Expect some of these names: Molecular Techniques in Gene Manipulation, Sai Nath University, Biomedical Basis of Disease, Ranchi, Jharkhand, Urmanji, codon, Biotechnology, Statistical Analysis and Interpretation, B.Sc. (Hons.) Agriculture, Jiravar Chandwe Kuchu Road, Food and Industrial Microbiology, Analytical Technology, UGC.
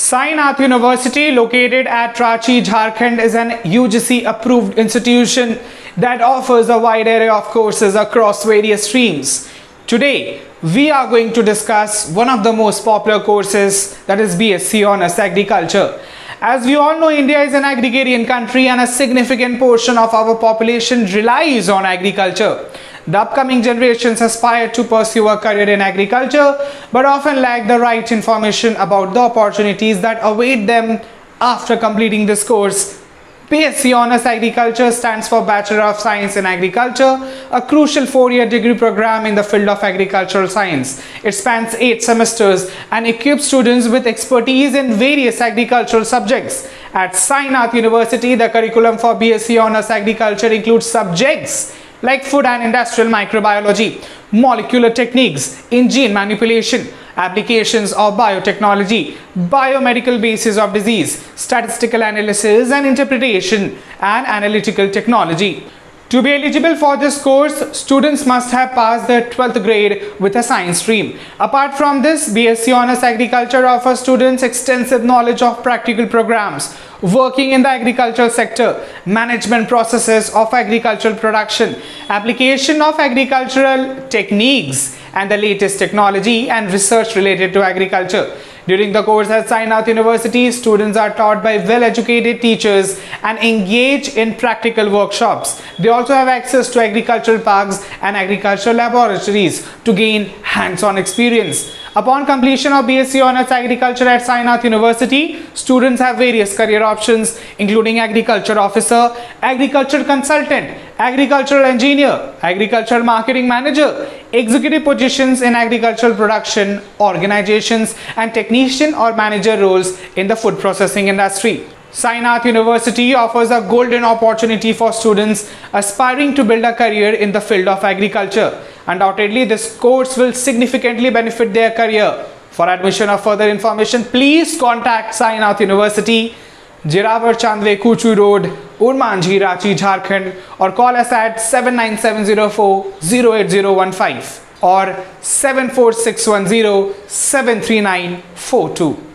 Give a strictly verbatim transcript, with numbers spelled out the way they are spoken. Sai Nath University, located at Ranchi, Jharkhand, is an U G C approved institution that offers a wide array of courses across various streams. Today, we are going to discuss one of the most popular courses, that is B S c Honors Agriculture. As we all know, India is an agrarian country and a significant portion of our population relies on agriculture. The upcoming generations aspire to pursue a career in agriculture, but often lack the right information about the opportunities that await them after completing this course. B S c Honors Agriculture stands for Bachelor of Science in Agriculture, a crucial four-year degree program in the field of agricultural science. It spans eight semesters and equips students with expertise in various agricultural subjects. At Sai Nath University, the curriculum for B S c Honors Agriculture includes subjects like Food and Industrial Microbiology, Molecular Techniques in Gene Manipulation, Applications of Biotechnology, Biomedical Basis of Disease, Statistical Analysis and Interpretation, and Analytical Technology. To be eligible for this course, students must have passed their twelfth grade with a science stream. Apart from this, B S c Honors Agriculture offers students extensive knowledge of practical programs, working in the agricultural sector, management processes of agricultural production, application of agricultural techniques, and the latest technology and research related to agriculture. During the course at Sai Nath University, students are taught by well-educated teachers and engage in practical workshops. They also have access to agricultural parks and agricultural laboratories to gain hands-on experience. Upon completion of B S c Honors Agriculture at Sai Nath University, students have various career options including agriculture officer, agriculture consultant, agricultural engineer, agricultural marketing manager, executive positions in agricultural production organizations, and technician or manager roles in the food processing industry. Sai Nath University offers a golden opportunity for students aspiring to build a career in the field of agriculture. Undoubtedly, this course will significantly benefit their career. For admission or further information, please contact Sai Nath University, Jiravar Chandwe Kuchu Road, Urmanji, Ranchi, Jharkhand, or call us at seven nine seven zero four zero eight zero one five or seven four six one zero seven three nine four two.